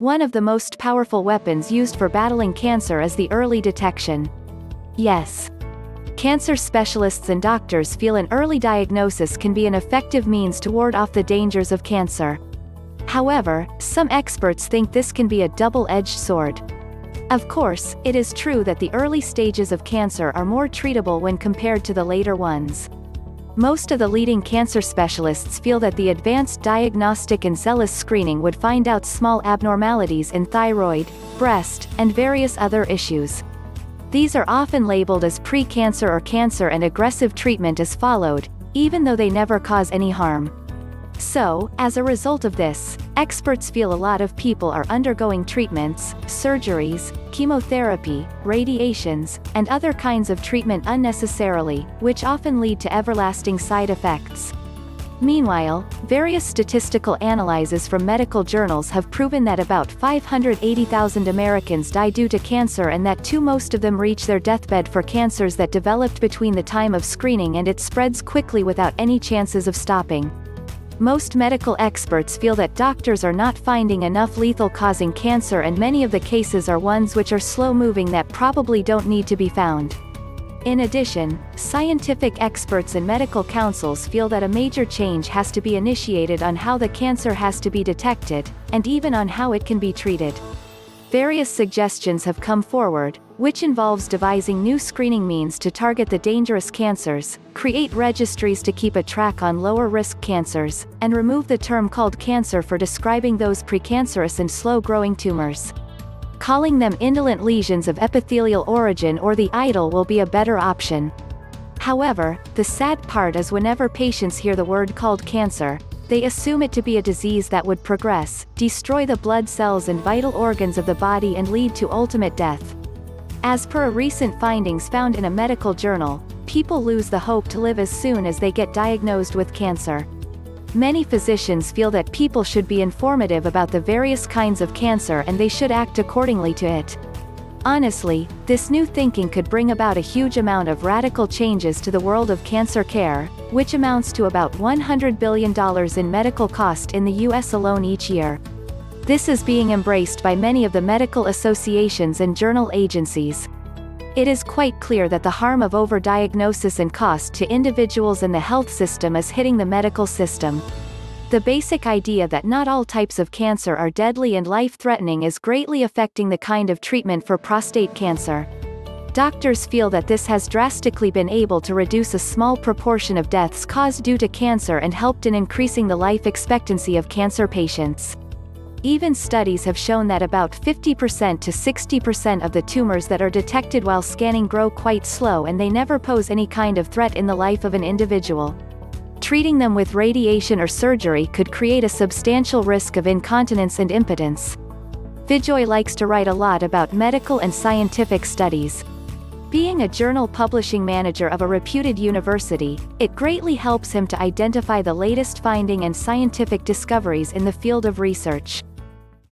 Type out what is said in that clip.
One of the most powerful weapons used for battling cancer is the early detection. Yes. Cancer specialists and doctors feel an early diagnosis can be an effective means to ward off the dangers of cancer. However, some experts think this can be a double-edged sword. Of course, it is true that the early stages of cancer are more treatable when compared to the later ones. Most of the leading cancer specialists feel that the advanced diagnostic and zealous screening would find out small abnormalities in thyroid, breast, and various other issues. These are often labeled as pre-cancer or cancer, and aggressive treatment is followed, even though they never cause any harm. So, as a result of this, experts feel a lot of people are undergoing treatments, surgeries, chemotherapy, radiations, and other kinds of treatment unnecessarily, which often lead to everlasting side effects. Meanwhile, various statistical analyses from medical journals have proven that about 580,000 Americans die due to cancer, and that two-thirds of them reach their deathbed for cancers that developed between the time of screening and it spreads quickly without any chances of stopping. Most medical experts feel that doctors are not finding enough lethal causing cancer, and many of the cases are ones which are slow-moving that probably don't need to be found. In addition, scientific experts and medical councils feel that a major change has to be initiated on how the cancer has to be detected, and even on how it can be treated. Various suggestions have come forward, which involves devising new screening means to target the dangerous cancers, create registries to keep a track on lower-risk cancers, and remove the term called cancer for describing those precancerous and slow-growing tumors. Calling them indolent lesions of epithelial origin or the IDLE will be a better option. However, the sad part is whenever patients hear the word called cancer, they assume it to be a disease that would progress, destroy the blood cells and vital organs of the body, and lead to ultimate death. As per recent findings found in a medical journal, people lose the hope to live as soon as they get diagnosed with cancer. Many physicians feel that people should be informative about the various kinds of cancer and they should act accordingly to it. Honestly, this new thinking could bring about a huge amount of radical changes to the world of cancer care, which amounts to about $100 billion in medical cost in the US alone each year. This is being embraced by many of the medical associations and journal agencies. It is quite clear that the harm of overdiagnosis and cost to individuals and the health system is hitting the medical system. The basic idea that not all types of cancer are deadly and life-threatening is greatly affecting the kind of treatment for prostate cancer. Doctors feel that this has drastically been able to reduce a small proportion of deaths caused due to cancer and helped in increasing the life expectancy of cancer patients. Even studies have shown that about 50% to 60% of the tumors that are detected while scanning grow quite slow and they never pose any kind of threat in the life of an individual. Treating them with radiation or surgery could create a substantial risk of incontinence and impotence. Vijoy likes to write a lot about medical and scientific studies. Being a journal publishing manager of a reputed university, it greatly helps him to identify the latest finding and scientific discoveries in the field of research.